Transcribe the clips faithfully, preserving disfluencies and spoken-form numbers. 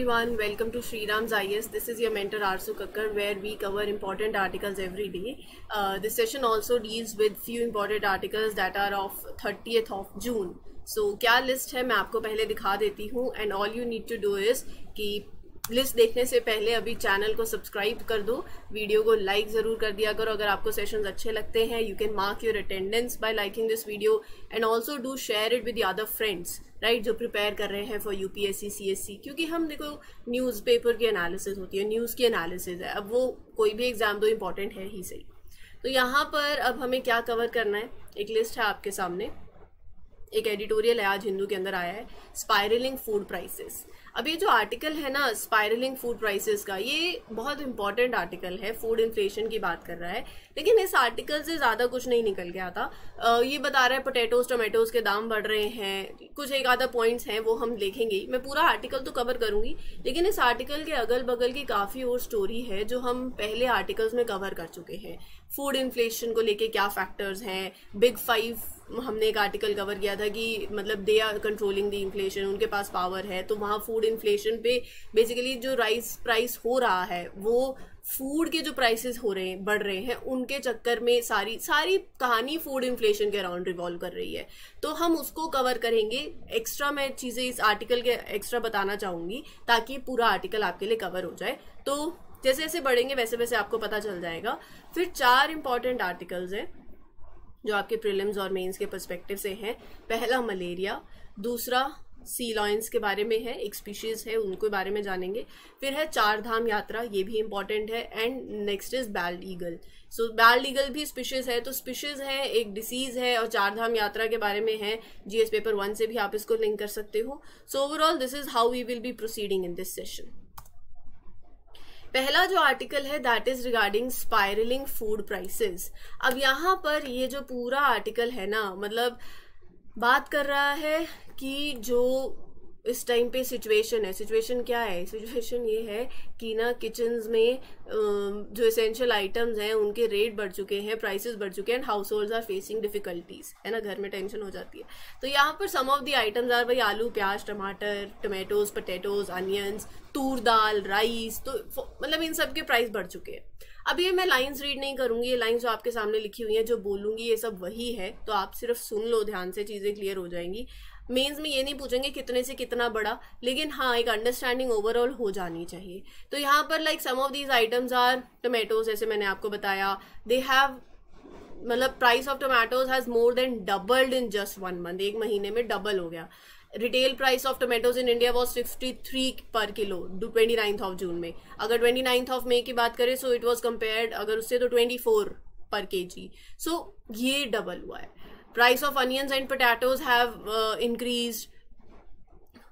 everyone, welcome to Sriram's I A S. This is your mentor Arsu Kakkar, where we cover important articles every day. Uh, this session also deals with few important articles that are of thirtieth of June. So क्या list है मैं आपको पहले दिखा देती हूँ and all you need to do is कि list देखने से पहले अभी चैनल को सब्सक्राइब कर दो, वीडियो को लाइक ज़रूर कर दिया करो अगर आपको सेशंस अच्छे लगते हैं. You can mark your attendance by liking this video and also do share it with other friends right जो प्रिपेयर कर रहे हैं फॉर यूपीएससी सीएससी. क्योंकि हम देखो न्यूज़पेपर की एनालिसिस होती है, न्यूज़ की एनालिसिस है, अब वो कोई भी एग्जाम दो इम्पॉर्टेंट है ही सही. तो यहाँ पर अब हमें क्या कवर करना है, एक लिस्ट है आपके सामने, एक एडिटोरियल है आज हिंदू के अंदर आया है, स्पाइरलिंग फूड प्राइसेस. अब ये जो आर्टिकल है ना स्पाइरलिंग फूड प्राइसेस का, ये बहुत इंपॉर्टेंट आर्टिकल है, फूड इन्फ्लेशन की बात कर रहा है. लेकिन इस आर्टिकल से ज़्यादा कुछ नहीं निकल गया था. ये बता रहा है पोटैटोज टोमेटोज के दाम बढ़ रहे हैं, कुछ एक आधा पॉइंट्स हैं वो हम देखेंगे. मैं पूरा आर्टिकल तो कवर करूँगी, लेकिन इस आर्टिकल के अगल बगल की काफ़ी और स्टोरी है जो हम पहले आर्टिकल्स में कवर कर चुके हैं. फूड इन्फ्लेशन को लेके क्या फैक्टर्स हैं, बिग फाइव हमने एक आर्टिकल कवर किया था कि मतलब they are controlling the inflation, उनके पास पावर है. तो वहाँ फूड इन्फ्लेशन पे बेसिकली जो राइस प्राइस हो रहा है वो फूड के जो प्राइसेस हो रहे हैं बढ़ रहे हैं, उनके चक्कर में सारी सारी कहानी फूड इन्फ्लेशन के अराउंड रिवॉल्व कर रही है. तो हम उसको कवर करेंगे. एक्स्ट्रा मैं चीज़ें इस आर्टिकल के एक्स्ट्रा बताना चाहूँगी ताकि पूरा आर्टिकल आपके लिए कवर हो जाए. तो जैसे जैसे बढ़ेंगे वैसे वैसे आपको पता चल जाएगा. फिर चार इंपॉर्टेंट आर्टिकल्स हैं जो आपके प्रीलिम्स और मेंस के पर्सपेक्टिव से हैं. पहला मलेरिया, दूसरा सी लायंस के बारे में है, एक स्पीशीज है, उनके बारे में जानेंगे. फिर है चार धाम यात्रा, ये भी इम्पॉर्टेंट है. And next is bald eagle. So bald eagle भी स्पीशीज है, तो स्पीशीज है, एक डिसीज़ है और चार धाम यात्रा के बारे में है. जीएस पेपर वन से भी आप इसको लिंक कर सकते हो. So overall this is how we will be proceeding in this session. पहला जो आर्टिकल है that is regarding spiralling food prices. अब यहाँ पर ये जो पूरा आर्टिकल है ना मतलब बात कर रहा है कि जो इस टाइम पे सिचुएशन है, सिचुएशन क्या है, सिचुएशन ये है कि ना किचन्स में जो एसेंशियल आइटम्स हैं उनके रेट बढ़ चुके हैं, प्राइसेस बढ़ चुके हैं and households are facing difficulties है ना, घर में टेंशन हो जाती है. तो यहाँ पर some of the items are भाई आलू प्याज टमाटर tomatoes potatoes onions toor dal rice. तो मतलब इन सब के प्राइस बढ़ चुके हैं. अब ये मैं लाइंस रीड नहीं करूँगी, ये लाइंस जो आपके सामने लिखी हुई हैं जो बोलूँगी ये सब वही है, तो आप सिर्फ सुन लो ध्यान से, चीज़ें क्लियर हो जाएंगी. मेंस में ये नहीं पूछेंगे कितने से कितना बढ़ा, लेकिन हाँ एक अंडरस्टैंडिंग ओवरऑल हो जानी चाहिए. तो यहाँ पर like some of these items are tomatoes, जैसे मैंने आपको बताया दे हैव मतलब price of tomatoes has more than doubled in just one month, एक महीने में डबल हो गया. Retail price of tomatoes in India was fifty three per kilo twenty ninth of June में. अगर ट्वेंटी नाइन्थ ऑफ मे की बात करें सो इट वॉज कम्पेयर्ड अगर उससे तो ट्वेंटी फोर पर के जी. सो ये डबल हुआ है. Price of onions and potatoes have increased,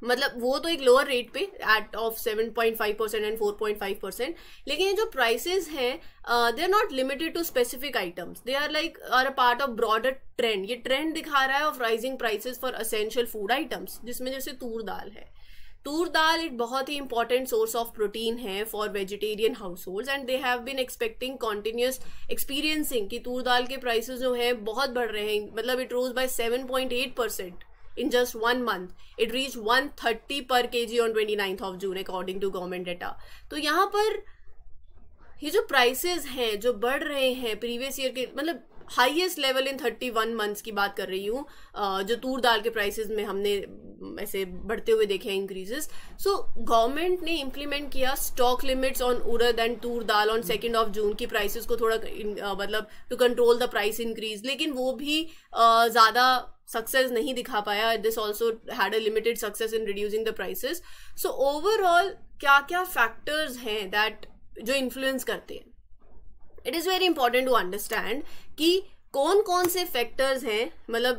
मतलब वो तो एक लोअर रेट पे at of seven point five percent and four point five percent. लेकिन ये जो प्राइसेस हैं they are not limited to specific items, they are like are a part of broader trend. ये ट्रेंड दिखा रहा है of rising prices for essential food items, जिसमें जैसे तूर दाल है. तूर दाल एक बहुत ही इंपॉर्टेंट सोर्स ऑफ प्रोटीन है for vegetarian household and they have been expecting continuous experiencing कि तूर दाल के प्राइसेस जो हैं बहुत बढ़ रहे हैं. मतलब it rose by seven point eight percent in just one month. It reach one thirty per K G on twenty ninth of June according to government data. तो यहाँ पर ये जो प्राइसेस हैं जो बढ़ रहे हैं प्रीवियस ईयर के मतलब highest level in thirty one months की बात कर रही हूँ जो तूर दाल के प्राइसेस में हमने ऐसे बढ़ते हुए देखे हैं इंक्रीजेस. सो गवर्नमेंट ने इम्प्लीमेंट किया stock limits on urad and toor dal on second of June की प्राइसेस को थोड़ा मतलब to control the price increase, लेकिन वो भी uh, ज़्यादा सक्सेस नहीं दिखा पाया. This also had a limited success in reducing the prices. So overall क्या क्या फैक्टर्स हैं दैट जो इन्फ्लुएंस करते हैं, it is very important to understand कि कौन कौन से फैक्टर्स हैं. मतलब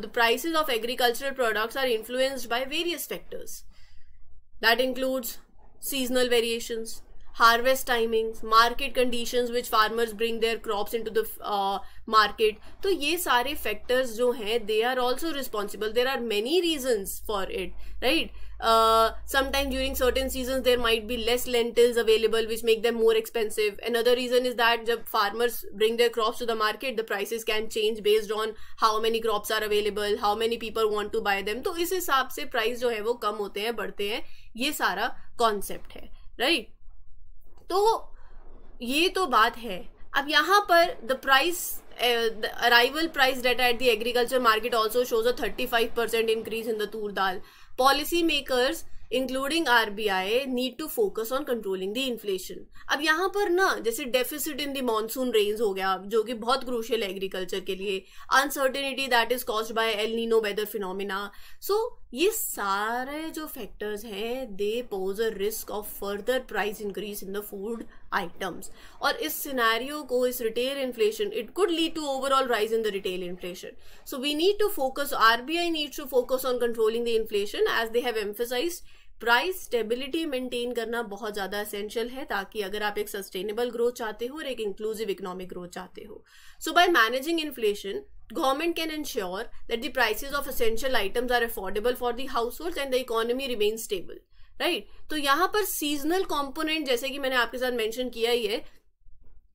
the prices of agricultural products are influenced by various factors that includes seasonal variations, harvest timings, market conditions which farmers bring their crops into the market. तो ये सारे factors जो हैं they are also responsible. There are many reasons for it right. Uh, sometime during certain seasons there might be less lentils available, which make them more expensive. Another reason is that when farmers bring their crops to the market, the prices can change based on how many crops are available, how many people want to buy them. तो इस हिसाब से price जो है वो कम होते हैं, बढ़ते हैं. ये सारा concept है, right? तो ये तो बात है. अब यहाँ पर the price Uh, the arrival price data at the agriculture market also shows a thirty-five percent increase in the tur dal. Policy makers, including R B I, need to focus on controlling the inflation. अब यहाँ पर ना जैसे deficit in the monsoon rains हो गया, जो कि बहुत crucial है agriculture के लिए. Uncertainty that is caused by El Niño weather phenomena. So ये सारे जो factors हैं, they pose a risk of further price increase in the food items. और इस scenario को, इस retail inflation, it could lead to overall rise in the retail inflation. So we need to focus, R B I needs to focus on controlling the inflation as they have emphasized. Price stability maintain करना बहुत ज़्यादा essential है ताकि अगर आप एक sustainable growth चाहते हो और एक इंक्लूसिव इकोनॉमिक ग्रोथ चाहते हो. So by managing inflation government can ensure that the prices of essential items are affordable for the households and the economy remain stable, right? तो यहाँ पर सीजनल कॉम्पोनेंट जैसे कि मैंने आपके साथ मैंशन किया ही है,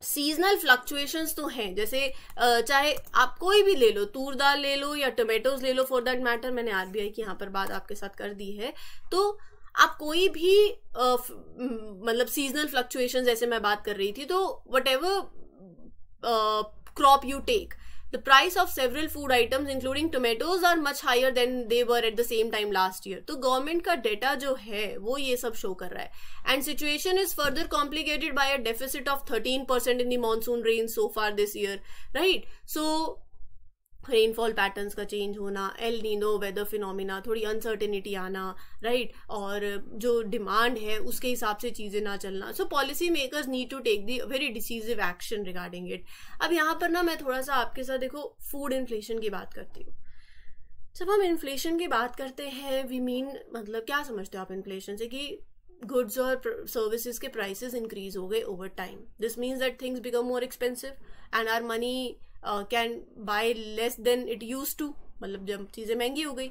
सीजनल फ्लक्चुएशंस तो हैं. जैसे चाहे आप कोई भी ले लो, तूर दाल ले लो या टोमेटोज ले लो फॉर दैट मैटर, मैंने आरबीआई की यहाँ पर बात आपके साथ कर दी है. तो आप कोई भी मतलब सीजनल फ्लक्चुएशंस जैसे मैं बात कर रही थी, तो whatever crop you take the price of several food items including tomatoes are much higher than they were at the same time last year. तो गवर्नमेंट का डेटा जो है वो ये सब शो कर रहा है. And situation is further complicated by a deficit of thirteen percent in the monsoon rain so far this year, right? So rainfall patterns का चेंज होना, एल नीनो वेदर फिनोमिना, थोड़ी अनसर्टेनिटी आना, राइट? और जो demand है उसके हिसाब से चीज़ें ना चलना. So policy makers need to take the very decisive action regarding it. अब यहाँ पर ना मैं थोड़ा सा आपके साथ देखो फूड इन्फ्लेशन की बात करती हूँ. जब हम इन्फ्लेशन की बात करते हैं वी मीन मतलब क्या समझते हो आप इन्फ्लेशन से? कि गुड्स और सर्विसेज के प्राइसेस इंक्रीज हो गए over time. This means that things become more expensive and our money can buy less than it use to. मतलब जब चीज़ें महंगी हो गई,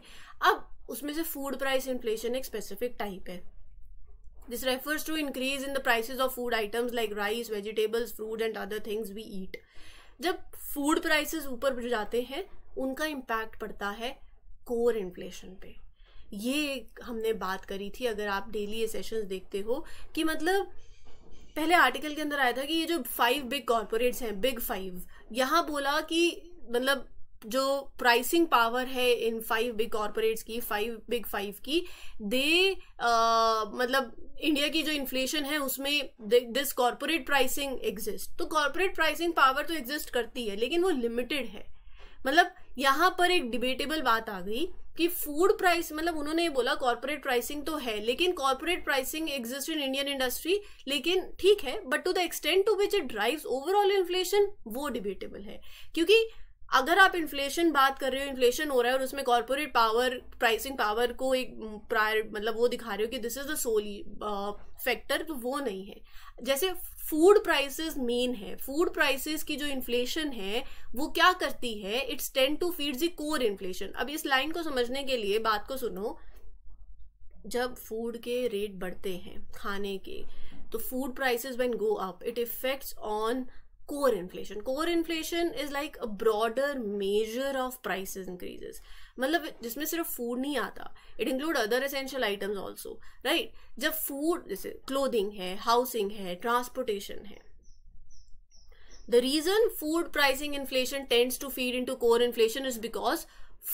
अब उसमें से फूड प्राइस इन्फ्लेशन एक स्पेसिफिक टाइप है. This refers to increase in the prices of food items like rice, vegetables, fruit and other things we eat. जब फूड प्राइसेस ऊपर जाते हैं उनका इम्पैक्ट पड़ता है कोर इन्फ्लेशन पे. ये हमने बात करी थी, अगर आप डेली ये सेशंस देखते हो, कि मतलब पहले आर्टिकल के अंदर आया था कि ये जो फाइव बिग कॉर्पोरेट्स हैं, बिग फाइव, यहाँ बोला कि मतलब जो प्राइसिंग पावर है इन फाइव बिग कॉर्पोरेट्स की, फाइव बिग फाइव की, दे uh, मतलब इंडिया की जो इन्फ्लेशन है उसमें दिस कॉर्पोरेट प्राइसिंग एग्जिस्ट. तो कॉर्पोरेट प्राइसिंग पावर तो एग्जिस्ट करती है लेकिन वो लिमिटेड है. मतलब यहाँ पर एक डिबेटेबल बात आ गई कि फूड प्राइस, मतलब उन्होंने बोला कॉर्पोरेट प्राइसिंग तो है लेकिन corporate pricing exist in Indian industry, लेकिन ठीक है, but to the extent to which it drives overall inflation वो डिबेटेबल है. क्योंकि अगर आप इन्फ्लेशन बात कर रहे हो, इन्फ्लेशन हो रहा है और उसमें कॉर्पोरेट पावर, प्राइसिंग पावर को एक प्रायर मतलब वो दिखा रहे हो कि this is the solely factor, तो वो नहीं है. जैसे फूड प्राइसेस मेन है, फूड प्राइसेस की जो इन्फ्लेशन है वो क्या करती है, it's tend to feed the core inflation. अब इस लाइन को समझने के लिए बात को सुनो. जब फूड के रेट बढ़ते हैं खाने के, तो food prices when go up it affects on core inflation. Core inflation is like a broader measure of prices increases. मतलब जिसमें सिर्फ food नहीं आता, it include other essential items also, right? जब food जैसे clothing है, housing है, transportation है. The reason food pricing inflation tends to feed into core inflation is because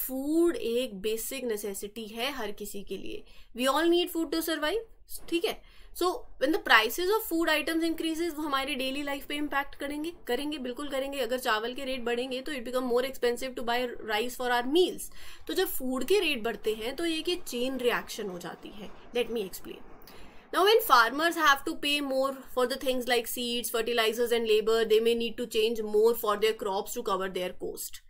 food एक basic necessity है हर किसी के लिए. We all need food to survive, ठीक है? So when the prices of food items increases, वो हमारे डेली लाइफ पे इम्पैक्ट करेंगे करेंगे बिल्कुल करेंगे. अगर चावल के रेट बढ़ेंगे तो it become more expensive to buy rice for our meals. तो जब फूड के रेट बढ़ते हैं तो ये कि चेन रिएक्शन हो जाती है. Let me explain. Now when farmers have to pay more for the things like seeds, fertilisers and labour, they may need to change more for their crops to cover their cost.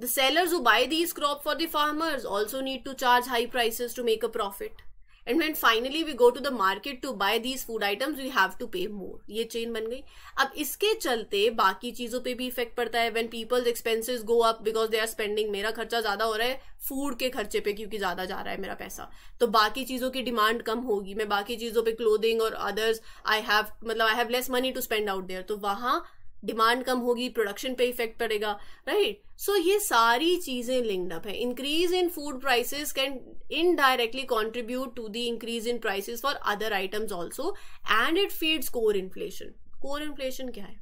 The sellers who buy these crop for the farmers also need to charge high prices to make a profit. and when finally we go to the market to buy these food items, we have to pay more. ये chain बन गई. अब इसके चलते बाकी चीजों पे भी इफेक्ट पड़ता है. When people's expenses go up because they are spending, मेरा खर्चा ज्यादा हो रहा है फूड के खर्चे पे क्योंकि ज्यादा जा रहा है मेरा पैसा, तो बाकी चीजों की डिमांड कम होगी. मैं बाकी चीजों पे क्लोथिंग और अदर्स आई हैव मतलब I have less money to spend out there, तो वहां डिमांड कम होगी, प्रोडक्शन पे इफेक्ट पड़ेगा, राइट right? सो so, ये सारी चीजें लिंक्ड अप है. Increase in food prices can indirectly contribute to the increase in prices for other items also, and it feeds core inflation. Core inflation क्या है?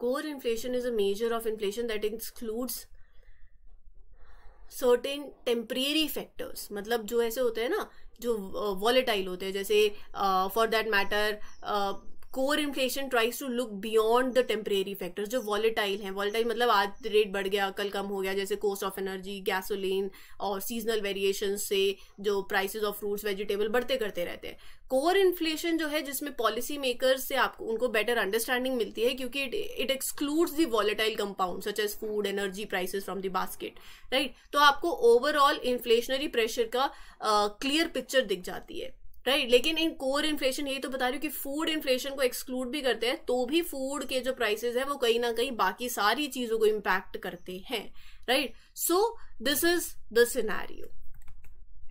Core inflation is a measure of inflation that includes certain temporary factors, मतलब जो ऐसे होते हैं ना, जो volatile uh, होते हैं, जैसे for that matter core inflation tries to look beyond the temporary factors जो वॉलेटाइल हैं. वॉलेटाइल मतलब आज रेट बढ़ गया कल कम हो गया, जैसे कॉस्ट ऑफ एनर्जी, गैसोलीन और सीजनल वेरिएशन से जो प्राइसेस ऑफ फ्रूट्स वेजिटेबल बढ़ते करते रहते हैं. कोर इन्फ्लेशन जो है जिसमें पॉलिसी मेकर्स से आपको उनको बेटर अंडरस्टैंडिंग मिलती है क्योंकि it excludes the volatile compound such as food, energy prices from the basket, right. तो आपको ओवरऑल इन्फ्लेशनरी प्रेशर का क्लियर uh, पिक्चर दिख जाती है, राइट right, लेकिन इन कोर इन्फ्लेशन यही तो बता रही हूँ कि फूड इन्फ्लेशन को एक्सक्लूड भी करते हैं तो भी फूड के जो प्राइसेस हैं वो कहीं ना कहीं बाकी सारी चीजों को इम्पैक्ट करते हैं, right. So this is the scenario.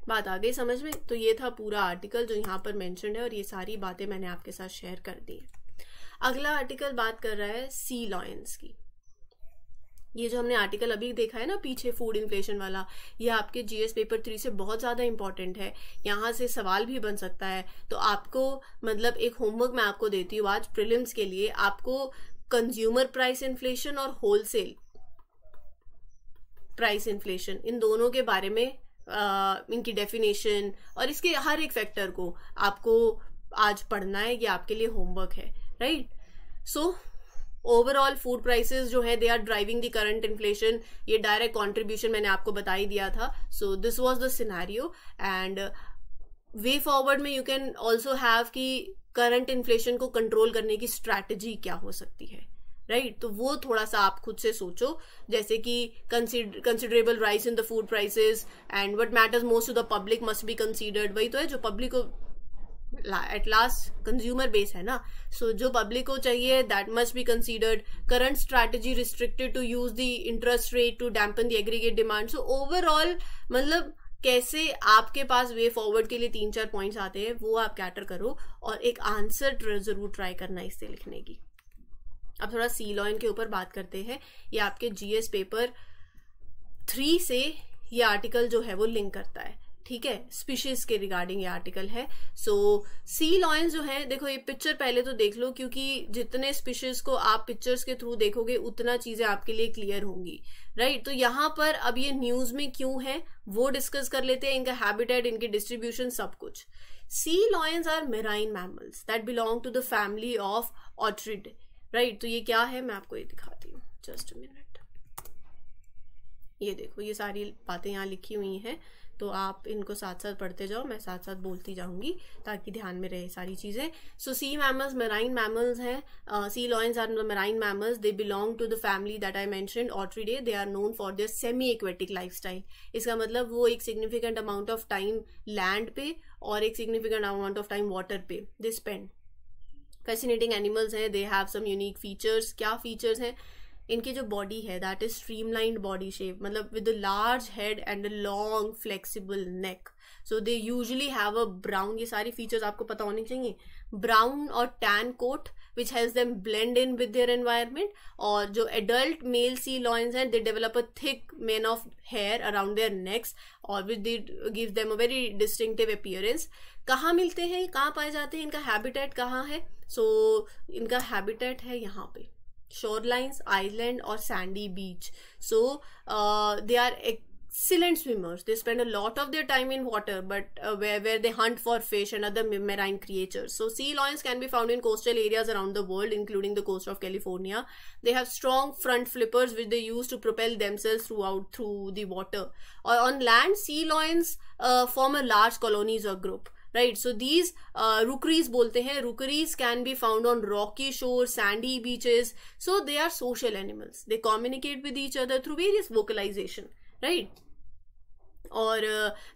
बात आ गई समझ में? तो ये था पूरा आर्टिकल जो यहाँ पर मेंशन है और ये सारी बातें मैंने आपके साथ शेयर कर दी. अगला आर्टिकल बात कर रहा है सी लायंस की. ये जो हमने आर्टिकल अभी देखा है ना पीछे फूड इन्फ्लेशन वाला, ये आपके जीएस पेपर थ्री से बहुत ज़्यादा इंपॉर्टेंट है, यहाँ से सवाल भी बन सकता है. तो आपको मतलब एक होमवर्क मैं आपको देती हूँ आज प्रीलिम्स के लिए, आपको कंज्यूमर प्राइस इन्फ्लेशन और होलसेल प्राइस इन्फ्लेशन इन दोनों के बारे में, इनकी डेफिनेशन और इसके हर एक फैक्टर को आपको आज पढ़ना है. ये आपके लिए होमवर्क है, right. So overall food prices जो है they are driving the current inflation. ये डायरेक्ट कंट्रीब्यूशन मैंने आपको बता ही दिया था. So this was the scenario and way forward में यू कैन आल्सो हैव कि करंट इन्फ्लेशन को कंट्रोल करने की स्ट्रैटेजी क्या हो सकती है, राइट right? तो वो थोड़ा सा आप खुद से सोचो, जैसे कि considerable rise in the food prices and what matters most to the public must be considered. वही तो है जो पब्लिक को एट लास्ट कंज्यूमर बेस है ना, सो so, जो पब्लिक को चाहिए that must be considered. Current strategy restricted to use the interest rate to dampen the aggregate demand. So overall मतलब कैसे आपके पास वे फॉरवर्ड के लिए तीन चार पॉइंट्स आते हैं वो आप कैटर करो और एक आंसर जरूर ट्राई करना इससे लिखने की. अब थोड़ा सी लॉयन के ऊपर बात करते हैं. ये आपके जीएस पेपर थ्री से ये आर्टिकल जो है वो लिंक करता है, ठीक है. स्पीशीज के रिगार्डिंग ये आर्टिकल है. सो सी लायंस जो है, देखो ये पिक्चर पहले तो देख लो क्योंकि जितने स्पीशीज को आप पिक्चर्स के थ्रू देखोगे उतना चीजें आपके लिए क्लियर होंगी, राइट right? तो यहाँ पर अब ये न्यूज में क्यों है वो डिस्कस कर लेते हैं, इनका हैबिटेट, इनके डिस्ट्रीब्यूशन, सब कुछ. Sea lions are marine mammals that belong to the family of Otariidae, right. तो ये क्या है मैं आपको ये दिखाती हूँ, जस्ट अ मिनट. ये देखो ये सारी बातें यहाँ लिखी हुई हैं तो आप इनको साथ साथ पढ़ते जाओ, मैं साथ साथ बोलती जाऊंगी ताकि ध्यान में रहे सारी चीज़ें. So sea mammals marine mammals हैं. Sea lions are marine mammals. They belong to the family that I mentioned Otariidae. They are known for their semi aquatic lifestyle. इसका मतलब वो एक significant amount of time land पे और एक significant amount of time water पे they spend. Fascinating animals हैं. They have some unique features. क्या फीचर्स हैं इनकी? जो बॉडी है that is streamlined body shape, मतलब with a large head and a long flexible neck. So they usually have a brown, ये सारी features आपको पता होने चाहिए, ब्राउन और tan coat which helps them blend in with their environment. और जो एडल्ट मेल सी लायंस हैं they develop a thick mane of hair around their necks और which they gives them a very distinctive appearance. कहाँ मिलते हैं, कहाँ पाए जाते हैं, इनका हैबिटेट कहाँ है? सो so, इनका हैबिटेट है यहाँ पे शोरलाइंस, आइलैंड और sandy beach. So they are excellent swimmers. They spend a lot of their time in water but where where they hunt for fish and other marine creatures. So sea lions can be found in coastal areas around the world including the coast of California. They have strong front flippers which they use to propel themselves through out through the water. और on land sea lions form a large colonies और group, right. So these rookeries बोलते हैं. Rookeries can be found on rocky shore, sandy beaches. So they are social animals. They communicate with each other through various vocalisation, right. और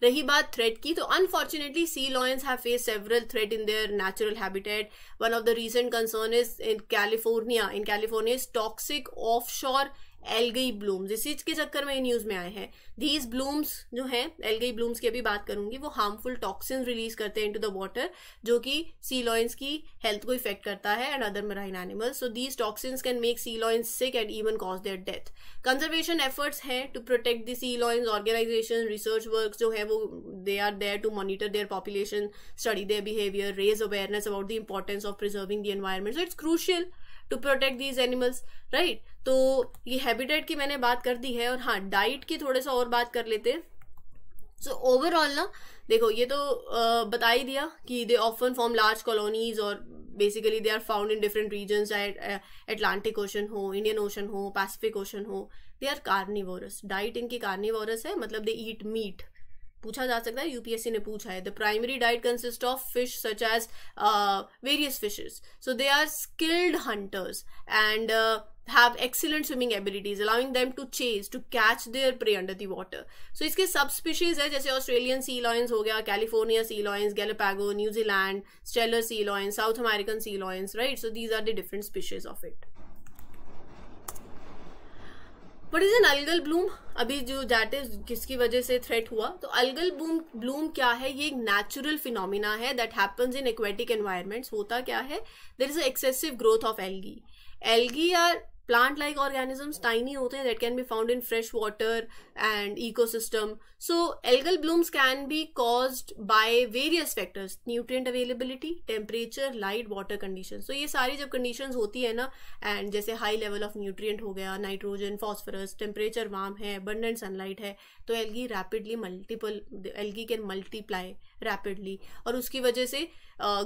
रही बात threat की, तो unfortunately sea lions have faced several threat in their natural habitat. One of the recent concern is in California in California is toxic offshore algae blooms. इसी के चक्कर में news में आए हैं. दीज ब्लूम्स जो हैं, एल्गी ब्लूम्स की अभी बात करूंगी, वो हार्मफुल टॉक्सिन रिलीज करते हैं इनटू द वाटर, जो कि सी लॉयंस की हेल्थ को इफेक्ट करता है and other marine animals. So these toxins can make sea lions sick and even cause their death. Conservation efforts हैं to protect the sea lions. Organisation research work जो है वो they are there to monitor their population, study their behaviour, raise awareness about the importance of preserving the environment. So it's crucial to protect these animals, right. तो ये habitat की मैंने बात कर दी है. और हाँ, डाइट की थोड़ा सा और बात कर लेते हैं. सो ओवरऑल ना देखो, ये तो uh, बता ही दिया कि they often form large colonies और basically they are found in different regions, चाहे अटलांटिक ओशन हो, इंडियन ओशन हो, पैसिफिक ओशन हो. दे आर कार्निवोरस, डाइट इनकी कार्निवोरस है, मतलब दे ईट मीट. पूछा जा सकता है, यूपीएससी ने पूछा है. The primary diet consist of fish such as various fishes. So they are skilled hunters and have excellent swimming abilities, allowing them to chase, to catch their prey under the water. So इसके subspecies है, जैसे Australian sea lions हो गया, California sea lions, Galapagos, New Zealand, Stellar sea lions, South American sea lions, right? So these are the different species of it. What is an algal bloom? अभी जो that is किसकी वजह से threat हुआ, तो algal Bloom Bloom क्या है, ये एक नेचुरल फिनोमिना है that happens in aquatic environments. होता क्या है, there is a excessive growth of algae. Algae are plant like organisms, tiny hote hain that can be found in fresh water and ecosystem. So algal blooms can be caused by various factors, nutrient availability, temperature, light, water conditions. So ye sari jab conditions hoti hai na, and jaise high level of nutrient ho gaya, nitrogen, phosphorus, temperature warm hai, abundant sunlight hai, to algae rapidly multiple algae can multiply rapidly aur uski wajah se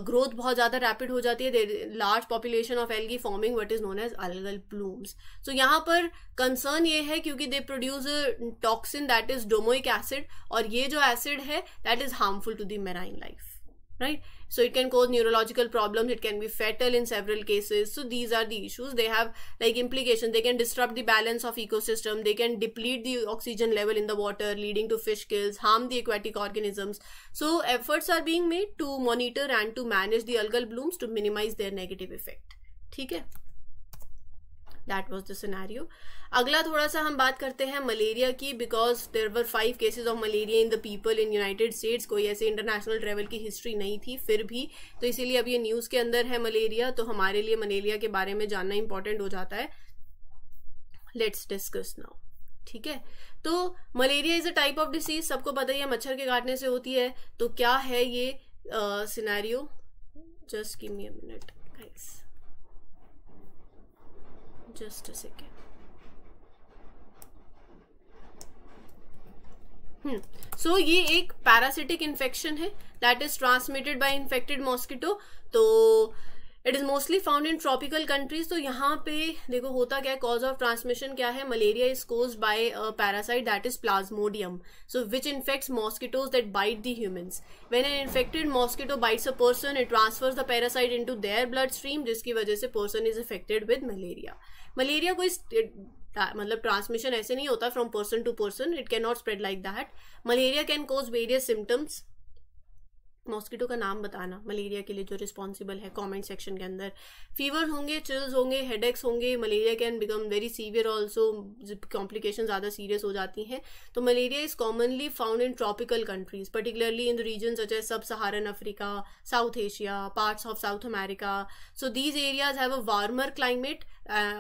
growth बहुत ज़्यादा rapid हो जाती है. Large population of algae forming what is known as algal blooms. So यहाँ पर concern ये है क्योंकि they produce toxin that is domoic acid, और ये जो एसिड है that is harmful to the marine life, right. So it can cause neurological problems, it can be fatal in several cases. So these are the issues, they have like implication, they can disturb the balance of ecosystem, they can deplete the oxygen level in the water, leading to fish kills, harm the aquatic organisms. So efforts are being made to monitor and to manage the algal blooms to minimise their negative effect. ठीक है, that was the scenario. अगला थोड़ा सा हम बात करते हैं malaria की, because there were five cases of malaria in the people in United States. कोई ऐसे इंटरनेशनल ट्रेवल की हिस्ट्री नहीं थी फिर भी, तो इसीलिए अब ये न्यूज़ के अंदर है मलेरिया, तो हमारे लिए मलेरिया के बारे में जानना इंपॉर्टेंट हो जाता है. Let's discuss now. ठीक है, तो malaria is a type of disease, सबको पता ही है, मच्छर के काटने से होती है. तो क्या है ये scenario, just give me a minute guys, just a second. So so, ये एक पैरासिटिक इन्फेक्शन है that is transmitted by infected mosquito. तो it is mostly found in tropical countries. तो यहाँ पे देखो होता क्या है, कॉज ऑफ ट्रांसमिशन क्या है, malaria is caused by parasite that is plasmodium, so which infects mosquitoes that bite the humans. When an infected mosquito bites a person, it transfers the parasite into their blood stream, जिसकी वजह से person is affected with malaria. Malaria कोई मतलब transmission ऐसे नहीं होता from person to person, it can not spread like that. Malaria can cause various symptoms. Mosquito का नाम बताना मलेरिया के लिए जो रिस्पॉन्सिबल है कमेंट सेक्शन के अंदर. फीवर होंगे, चिल्स होंगे, हेडेक्स होंगे. Malaria can become very severe also, complication ज़्यादा सीरियस हो जाती हैं. तो malaria is commonly found in tropical countries, particularly in the region such as sub Saharan Africa, South Asia, parts of South America. So these areas have a warmer climate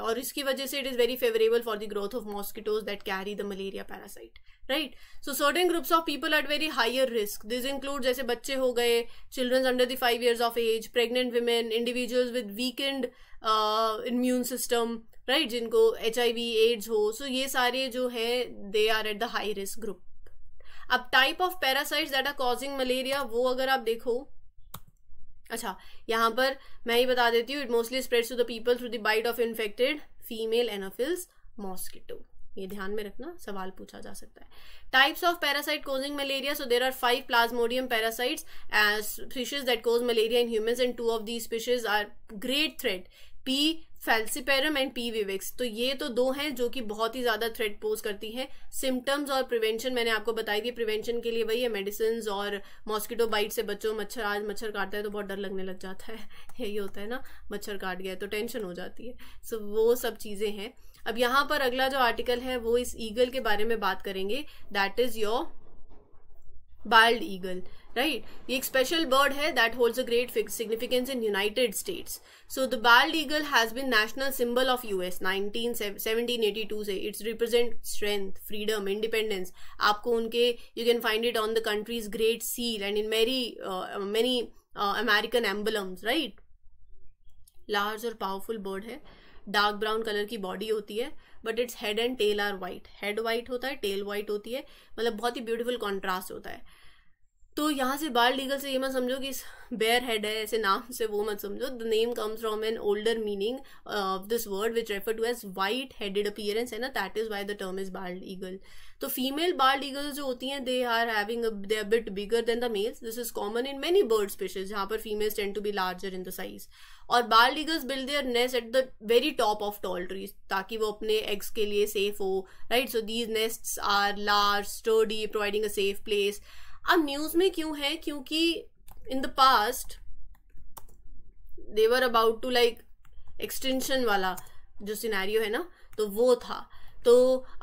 और इसकी वजह से it is very favourable for the growth of mosquitoes that carry the malaria parasite, right. So certain groups of people at very higher risk, this include जैसे बच्चे हो गए, children under the five years of age, pregnant women, individuals with weakened immune system, right, जिनको H I V AIDS हो. So so ये सारे जो है they are at the high risk group. अब type of parasites that are causing malaria, वो अगर आप देखो, अच्छा यहाँ पर मैं ही बता देती हूँ, it mostly spreads to the people through the bite of infected female anopheles mosquito. ये ध्यान में रखना, सवाल पूछा जा सकता है. Types of parasite causing malaria, so there are five plasmodium parasites as species that cause malaria in humans, and two of these species are great threat P falciparum and P vivax. तो ये तो दो हैं जो कि बहुत ही ज्यादा threat pose करती हैं। सिम्टम्स और प्रिवेंशन मैंने आपको बताई दी, प्रिवेंशन के लिए वही है मेडिसिन और मॉस्किटो बाइट से बचो। मच्छर, आज मच्छर काटता है तो बहुत डर लगने लग जाता है, यही होता है ना, मच्छर काट गया है तो टेंशन हो जाती है। सो वो सब चीजें हैं। अब यहाँ पर अगला जो आर्टिकल है वो इस ईगल के बारे में बात करेंगे, that is your bald eagle, right. ये एक स्पेशल बर्ड है that holds a great significance in United States. So the bald eagle has been national symbol of US seventeen eighty two से। It's represent strength, freedom, independence. आपको उनके, you can find it on the country's great seal and in many many American emblems, right. Large और powerful bird है, dark brown colour की body होती है, but its head and tail are white. Head white होता है, tell white होती है, मतलब बहुत ही ब्यूटीफुल कॉन्ट्रास्ट होता है। तो यहाँ से बाल्ड ईगल से ये मत समझो कि बेयर हेड है, ऐसे नाम से वो मत समझो। The name comes from an older meaning of this word which refer to as white headed appearance, है ना, that is why the term is bald eagle. तो फीमेल बाल्ड ईगल जो होती हैं they are having they are bit bigger than the males. This is common in many bird species जहाँ पर females tend to be larger in the size. और bald eagles build there nest at the very top of tall trees ताकि वो अपने eggs के लिए safe हो, right. So these nests are large, sturdy, providing a safe place. अब news में क्यों है, क्योंकि in the past they were about to like extension वाला जो सिनेरियो है ना, तो वो था। तो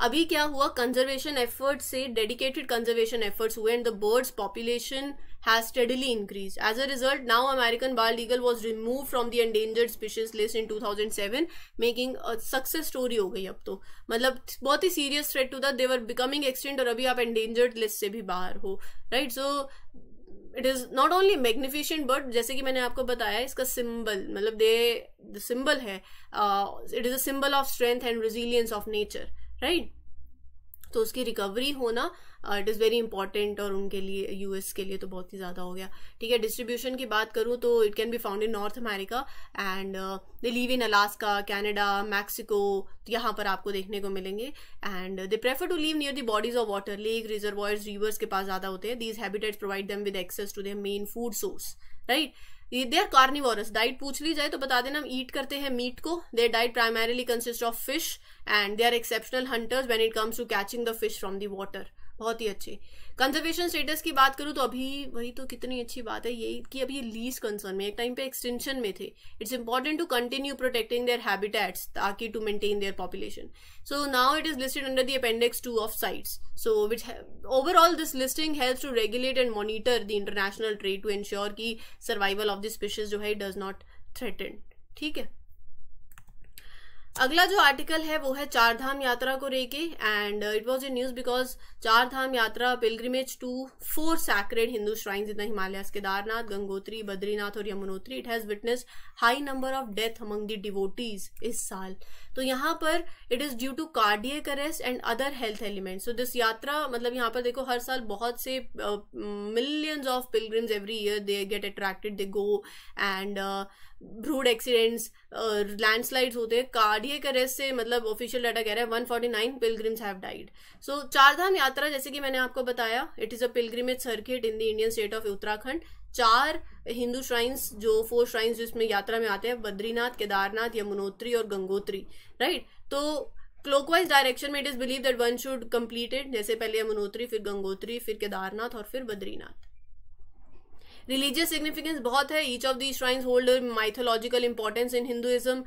अभी क्या हुआ, कंजर्वेशन एफर्ट्स से, डेडिकेटेड कंजर्वेशन एफर्ट्स हुए and the birds population has steadily increase. As a result now American bald eagle was removed from the endangered species list in two thousand seven, making success story हो गई अब तो। मतलब बहुत ही serious threat to that, they were becoming extinct और अभी आप एंडेंजर्ड लिस्ट से भी बाहर हो, right. So it is not only magnificent bird, जैसे कि मैंने आपको बताया इसका सिंबल, मतलब दे सिंबल है, it is a symbol of strength and resilience of nature, right. तो उसकी रिकवरी होना इट इज़ वेरी इंपॉर्टेंट और उनके लिए, यूएस के लिए तो बहुत ही ज़्यादा हो गया, ठीक है। डिस्ट्रीब्यूशन की बात करूँ तो it can be found in North America and they live in Alaska, Canada, Mexico, यहाँ पर आपको देखने को मिलेंगे। And they prefer to live near the bodies of water, lake, reservoirs, rivers के पास ज़्यादा होते हैं। These habitats provide them with access to their main food source, right. They are carnivorous. Diet पूछ ली जाए तो बता देना हम ईट करते हैं मीट को। Their diet primarily consist of fish and they are exceptional hunters when it comes to catching the fish from the water. बहुत ही अच्छे। कंजर्वेशन स्टेटस की बात करूँ तो अभी वही तो कितनी अच्छी बात है यही कि अभी ये लीज कंसर्न में, एक टाइम पे एक्सटेंशन में थे। It's important to continue protecting their habitats ताकि to maintain their population. So now it is listed under the appendix two of CITES. So which overall this listing helps to regulate and monitor the international trade to ensure की survival of the species जो है does not threatened, ठीक है। अगला जो article है वो है चार धाम यात्रा को लेके and it was a news because Char Dham Yatra pilgrimage to four sacred Hindu shrines in the Himalayas, Kedarnath, Gangotri, Badrinath और Yamunotri. It has witnessed high number of death among the devotees इस साल। तो यहाँ पर it is due to cardiac arrest and other health element. So this यात्रा, मतलब यहाँ पर देखो हर साल बहुत से millions of pilgrims every year they get attracted, they go and road accidents, landslides होते हैं। कार्डियक अरेस्ट से, मतलब ऑफिशियल डाटा कह रहा है one forty nine pilgrims have died. So Chardham यात्रा, जैसे कि मैंने आपको बताया, it is a pilgrimage circuit in the Indian state of Uttarakhand. चार हिंदू श्राइन्स, जो फोर श्राइन्स जिसमें यात्रा में आते हैं, बद्रीनाथ, केदारनाथ, यमुनोत्री और गंगोत्री, राइट। तो क्लॉकवाइज डायरेक्शन में it is believe that one should complete it, जैसे पहले यमुनोत्री, फिर गंगोत्री, फिर केदारनाथ और फिर बद्रीनाथ। रिलीजियस सिग्निफिकेंस बहुत है। Each of the shrines hold mythological importance in Hinduism.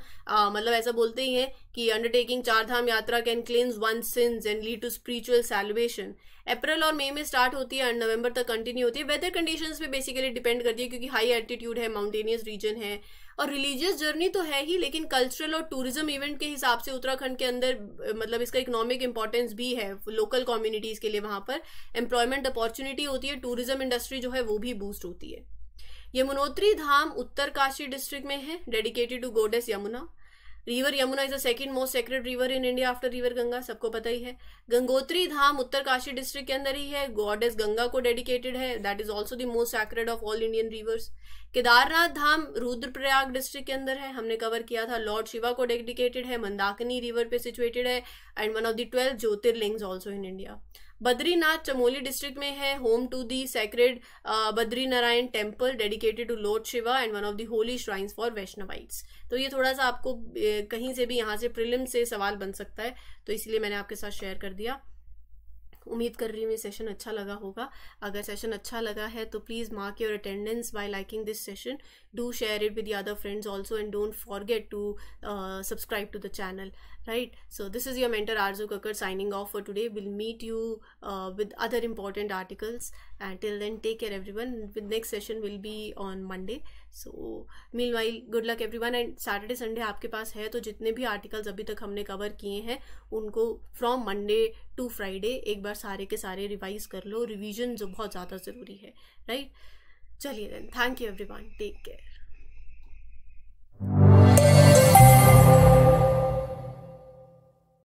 मतलब ऐसा बोलते ही हैं कि undertaking Char Dham Yatra can cleanse one sins and lead to spiritual salvation. अप्रैल और मई में स्टार्ट होती है एंड नवंबर तक कंटिन्यू होती है। वेदर कंडीशंस पे बेसिकली डिपेंड करती है क्योंकि हाई एल्टीट्यूड है, माउंटेनियस रीजन है और रिलीजियस जर्नी तो है ही, लेकिन कल्चरल और टूरिज्म इवेंट के हिसाब से उत्तराखंड के अंदर, मतलब इसका इकोनॉमिक इंपॉर्टेंस भी है लोकल कम्युनिटीज के लिए। वहाँ पर एम्प्लॉयमेंट अपॉर्चुनिटी होती है, टूरिज्म इंडस्ट्री जो है वो भी बूस्ट होती है। यमुनोत्री धाम उत्तरकाशी डिस्ट्रिक्ट में है, dedicated to goddess Yamuna. River Yamuna is the second most sacred river in India after river Ganga, सबको पता ही है। गंगोत्री धाम उत्तरकाशी डिस्ट्रिक्ट के अंदर ही है, गॉडेस गंगा को डेडिकेटेड है, that is also the most sacred of all Indian rivers. Kedarnath Dham Rudraprayag district के अंदर है, हमने कवर किया था, लॉर्ड शिवा को डेडिकेटेड है, मंदाकिनी रिवर पे सिचुएटेड है and one of the twelve jyotirlingas also in India. Badrinath Chamoli district में है, home to the sacred Badri Narayan temple dedicated to lord Shiva and one of the holy shrines for Vaishnavites. तो ये थोड़ा सा आपको कहीं से भी यहाँ से प्रीलिम से सवाल बन सकता है, तो इसलिए मैंने आपके साथ शेयर कर दिया। उम्मीद कर रही हूँ ये सेशन अच्छा लगा होगा। अगर सेशन अच्छा लगा है तो please mark your attendance by liking this session, do share it with other friends also and don't forget to subscribe to the channel, right. So this is your mentor Aarzoo Kakkar signing off for today. Will meet you with other important articles and till then take care everyone. With next session will be on Monday. So meanwhile good luck everyone and Saturday Sunday आपके पास है, तो जितने भी articles अभी तक हमने cover किए हैं उनको फ्रॉम मंडे टू फ्राइडे एक बार सारे के सारे रिवाइज कर लो। रिवीजन जो बहुत ज़्यादा ज़रूरी है, राइट। चलिए then, thank you everyone, take care.